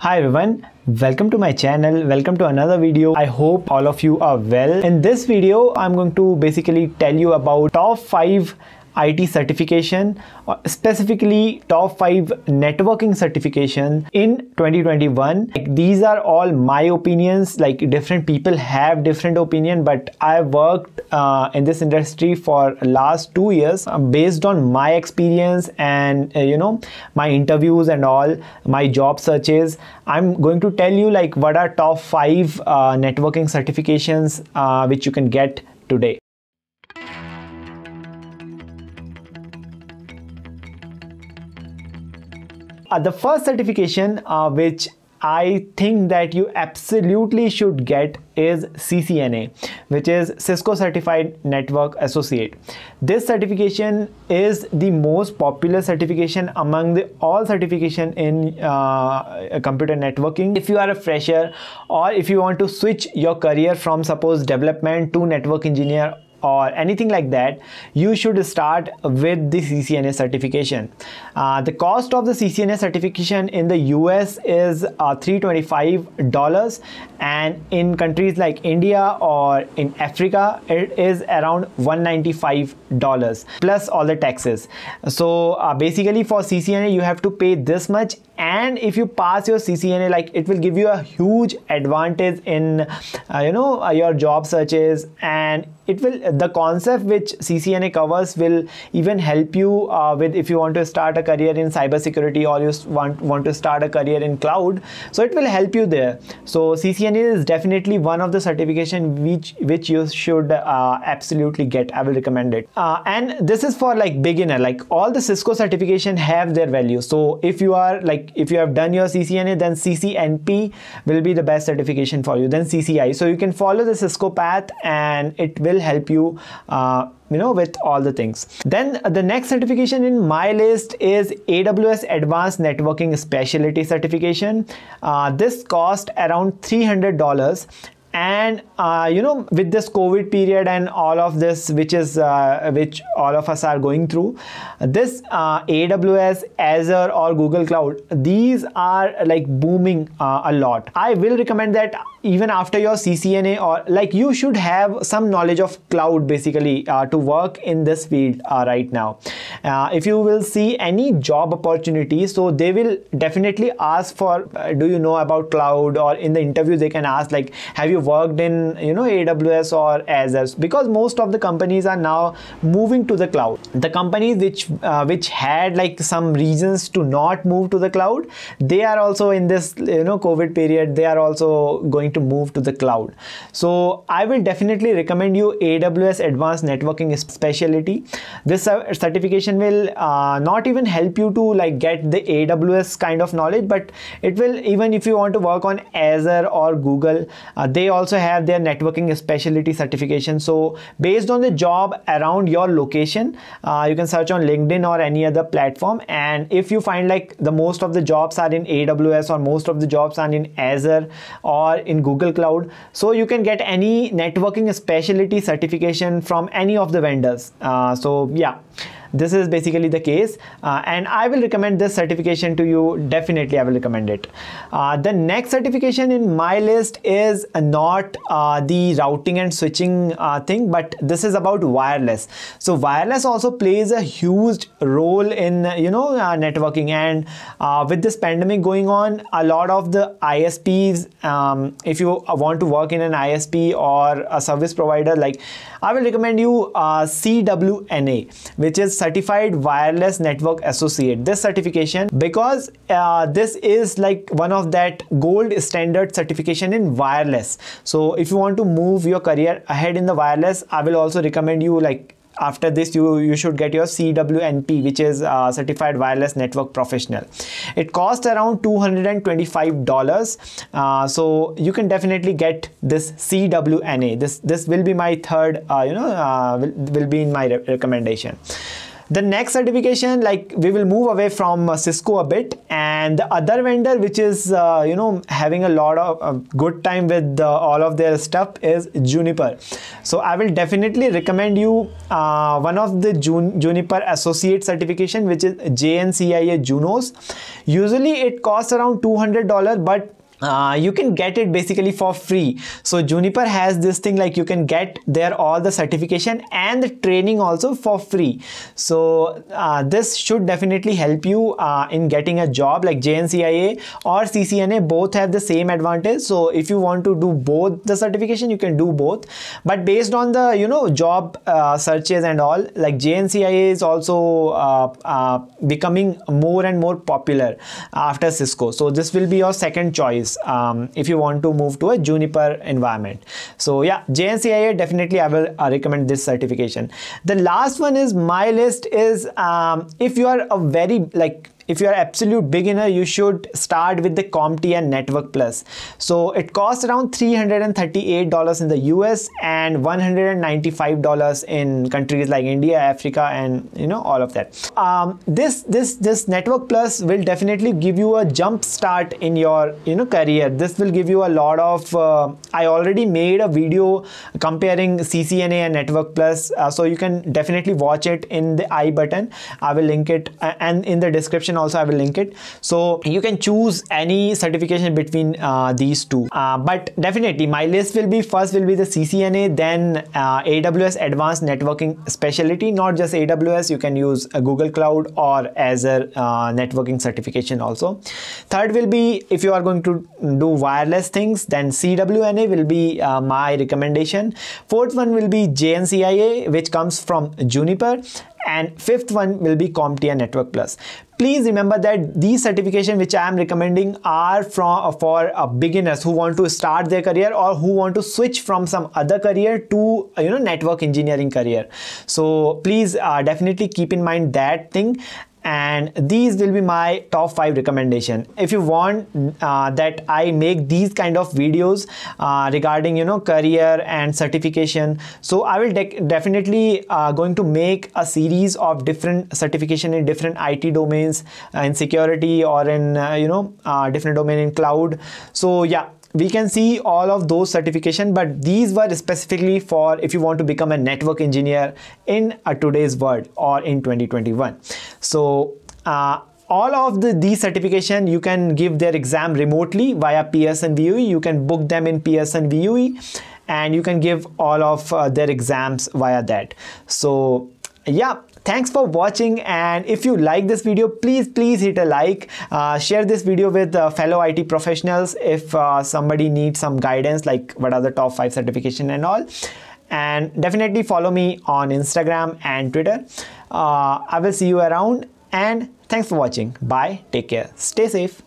Hi everyone, welcome to my channel, welcome to another video. I hope all of you are well. In this video, I'm going to basically tell you about top 5 IT certification, specifically top 5 networking certification in 2021. Like, these are all my opinions, like different people have different opinion, but I worked in this industry for last 2 years based on my experience and my interviews and all my job searches. I'm going to tell you like what are top 5 networking certifications which you can get today. The first certification which I think that you absolutely should get is CCNA, which is Cisco Certified Network Associate. This certification is the most popular certification among all certification in computer networking. If you are a fresher or if you want to switch your career from suppose development to network engineer or anything like that, you should start with the CCNA certification. The cost of the CCNA certification in the US is $325, and in countries like India or in Africa it is around $195 plus all the taxes. So basically for CCNA you have to pay this much, and if you pass your CCNA, like, it will give you a huge advantage in your job searches, and it will, the concept which CCNA covers will even help you with if you want to start a career in cybersecurity or you want to start a career in cloud. So it will help you there. So CCNA is definitely one of the certification which you should absolutely get. I will recommend it. And this is for like beginner. Like, all the Cisco certification have their value. So if you are like, if you have done your CCNA, then CCNP will be the best certification for you. Then CCI. So you can follow the Cisco path, and it will help you with all the things. Then the next certification in my list is AWS Advanced Networking Specialty certification. This cost around $300, and with this COVID period and all of this which all of us are going through, this AWS, Azure or Google Cloud, these are like booming a lot. I will recommend that even after your CCNA, or like, you should have some knowledge of cloud basically to work in this field right now. If you will see any job opportunity, so they will definitely ask for do you know about cloud, or in the interview they can ask like, have you worked in AWS or Azure, because most of the companies are now moving to the cloud. The companies which had like some reasons to not move to the cloud, they are also in this COVID period, they are also going to move to the cloud. So I will definitely recommend you AWS Advanced Networking Specialty. This certification will not even help you to like get the AWS kind of knowledge, but it will, even if you want to work on Azure or Google, they also have their networking specialty certification. So based on the job around your location, you can search on LinkedIn or any other platform, and if you find like the most of the jobs are in AWS or most of the jobs are in Azure or in Google Cloud, so you can get any networking specialty certification from any of the vendors. So yeah, this is basically the case, and I will recommend this certification to you. Definitely I will recommend it. The next certification in my list is not the routing and switching thing, but this is about wireless. So wireless also plays a huge role in networking, and with this pandemic going on, a lot of the ISPs, if you want to work in an ISP or a service provider, like, I will recommend you CWNA, which is Certified Wireless Network Associate, this certification, because this is like one of that gold standard certification in wireless. So if you want to move your career ahead in the wireless, I will also recommend you like, after this you should get your CWNP, which is Certified Wireless Network Professional. It costs around $225, so you can definitely get this CWNA. This will be my third will be in my recommendation. The next certification, like we will move away from Cisco a bit, and the other vendor which is having a lot of good time with all of their stuff is Juniper. So I will definitely recommend you one of the Juniper Associate certification, which is JNCIA Junos. Usually it costs around $200, but you can get it basically for free. So Juniper has this thing like you can get there all the certification and the training also for free. So this should definitely help you in getting a job. Like JNCIA or CCNA both have the same advantage. So if you want to do both the certification, you can do both, but based on the job searches and all, like JNCIA is also becoming more and more popular after Cisco. So this will be your second choice if you want to move to a Juniper environment. So yeah, JNCIA definitely I will recommend this certification. The last one is my list is if you are a if you are absolute beginner, you should start with the CompTIA Network Plus. So it costs around $338 in the US and $195 in countries like India, Africa, and all of that. This Network Plus will definitely give you a jump start in your career. This will give you a lot of. I already made a video comparing CCNA and Network Plus, so you can definitely watch it in the I button. I will link it and in the description also I will link it, so you can choose any certification between these two, but definitely my list will be the CCNA, then AWS Advanced Networking Specialty. Not just AWS, you can use Google Cloud or Azure networking certification also. Third will be, if you are going to do wireless things, then CWNA will be my recommendation. Fourth one will be JNCIA, which comes from Juniper, and fifth one will be CompTIA Network Plus. Please remember that these certifications which I am recommending are for beginners who want to start their career or who want to switch from some other career to network engineering career. So please definitely keep in mind that thing. And these will be my top 5 recommendation. If you want that I make these kind of videos regarding career and certification, so I will definitely going to make a series of different certification in different IT domains, in security or in different domain in cloud. So yeah, we can see all of those certification, but these were specifically for if you want to become a network engineer in today's world or in 2021. So all of these certification, you can give their exam remotely via PSN VUE. You can book them in PSN VUE and you can give all of their exams via that. So yeah, thanks for watching, and if you like this video, please hit a like, share this video with fellow IT professionals if somebody needs some guidance like what are the top 5 certification and all, and definitely follow me on Instagram and Twitter. I will see you around, and thanks for watching. Bye, take care, stay safe.